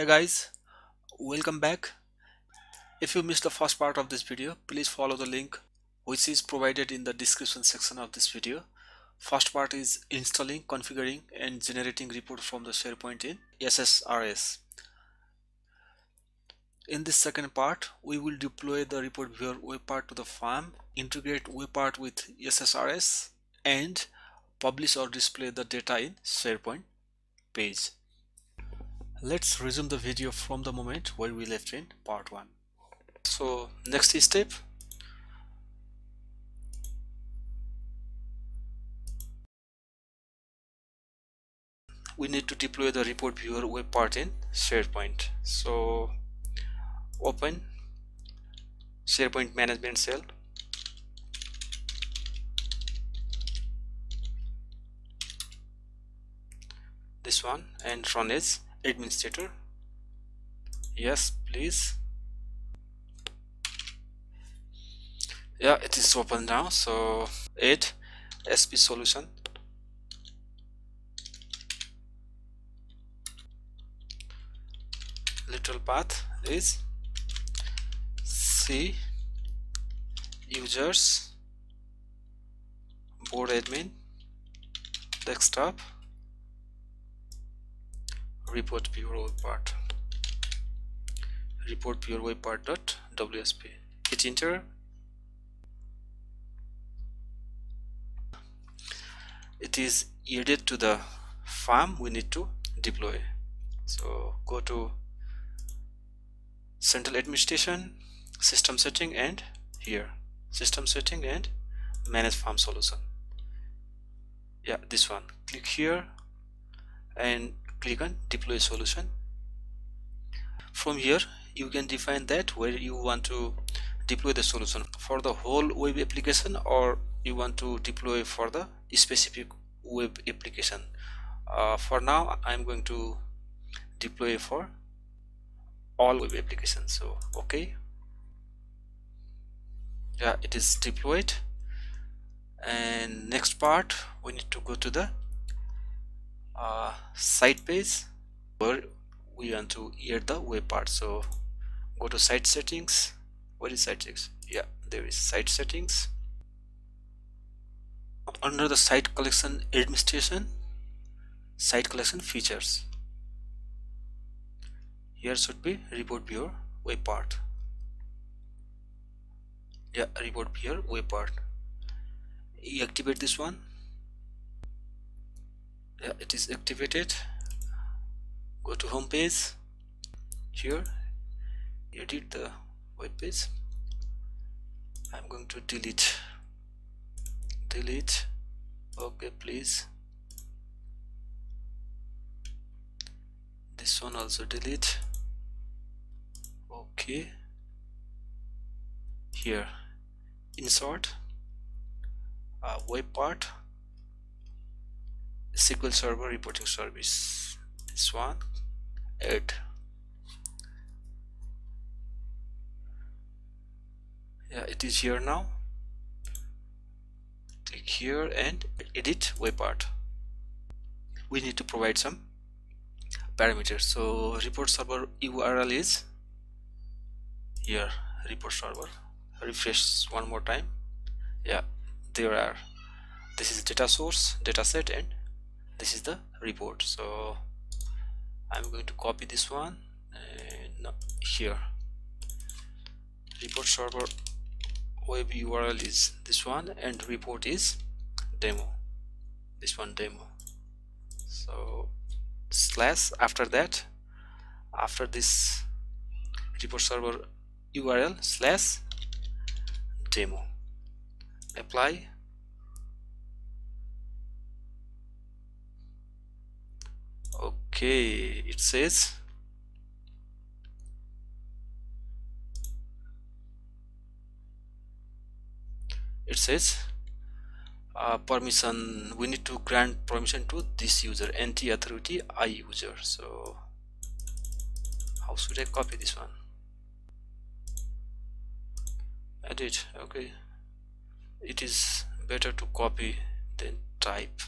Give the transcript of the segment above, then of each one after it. Hey guys, welcome back. If you missed the first part of this video, please follow the link which is provided in the description section of this video. First part is installing, configuring and generating report from the SharePoint in SSRS. In this second part, we will deploy the report viewer WebPart to the farm, integrate WebPart with SSRS and publish or display the data in SharePoint page. Let's resume the video from the moment where we left in part 1. So next step, we need to deploy the report viewer web part in SharePoint. So open SharePoint management cell, this one, and run as administrator. Yes, please. Yeah, it is open now. So add SP solution, literal path is C users BoredAdmin desktop report viewer WebPart dot WSP. Hit enter. It is added to the farm we need to deploy. So go to central administration, system setting, and here system setting and manage farm solution. Yeah, this one. Click here and click on deploy solution. From here you can define that where you want to deploy the solution, for the whole web application or you want to deploy for the specific web application. For now I'm going to deploy for all web applications, so okay. Yeah, it is deployed. And next part, we need to go to the site page where we want to add the web part. So go to site settings. Where is site settings? Yeah, there is site settings. Under the site collection administration, site collection features, here should be report viewer web part. Yeah, report viewer web part. You activate this one. Yeah, it is activated. Go to home page, here edit the web page. I'm going to delete. Okay, please, this one also delete. Okay, here insert web part SQL Server reporting service, this one, add. Yeah, it is here now. Click here and edit web part. We need to provide some parameters. So report server URL is here, report server. Refresh one more time. Yeah, there are. This is data source, data set, and this is the report. So I'm going to copy this one and here report server web URL is this one and report is demo, this one, demo. So slash, after that, after this report server URL slash demo, apply. Okay, it says permission, we need to grant permission to this user, NT AUTHORITY iuser. So how should I copy this one? Edit. Okay, it is better to copy than type.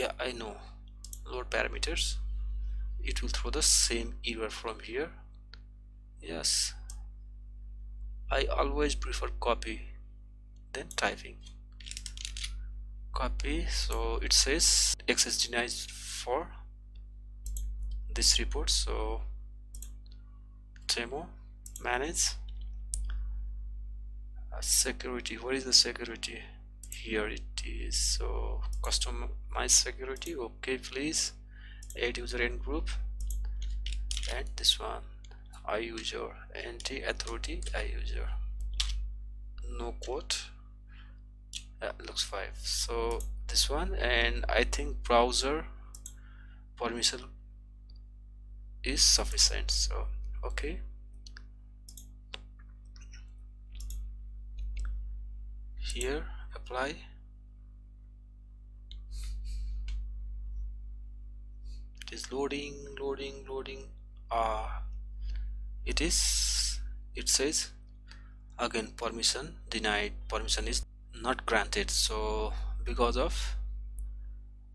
Yeah, I know. Load parameters. It will throw the same error from here. Yes, I always prefer copy than typing. Copy. So it says access denied for this report. So demo, manage, security. What is the security? Here it is. So customize security. Okay, please. Add user and group, and this one iuser, NT authority iuser, no quote. Looks fine. So this one, and I think browser permission is sufficient. So okay, here apply. It is loading. It is, it says again permission denied, permission is not granted. So because of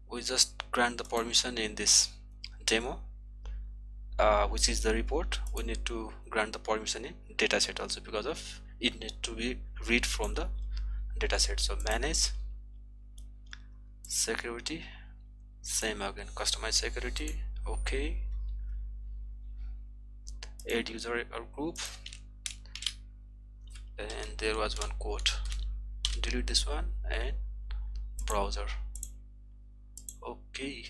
we just grant the permission in this demo, which is the report, we need to grant the permission in dataset also, because of it need to be read from the dataset. So manage security, same again, customize security. Okay, add user or group, and there was one quote. Delete this one and browser. Okay,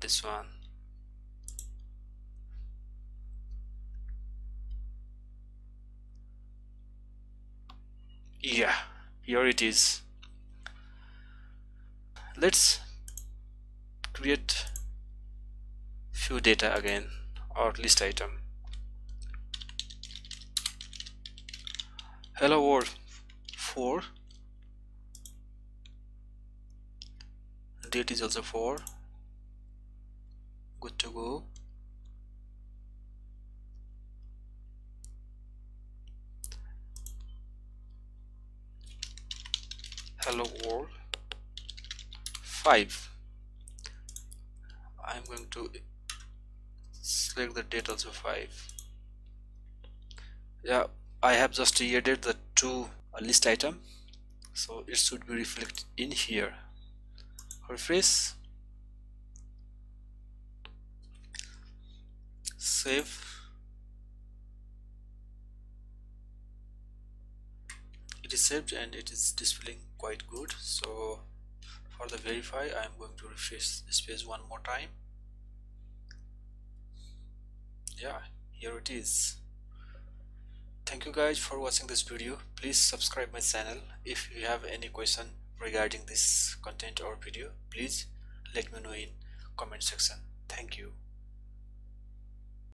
this one here it is. Let's create few data again, or list item. Hello world 4, date is also 4. Good to go. Hello world 5. I'm going to select the date also 5. Yeah, I have just added the two list item, so it should be reflected in here. Refresh, save. It is saved and it is displaying quite good. So for the verify, I am going to refresh this page one more time. Yeah, here it is. Thank you guys for watching this video. Please subscribe my channel. If you have any question regarding this content or video, please let me know in comment section. Thank you.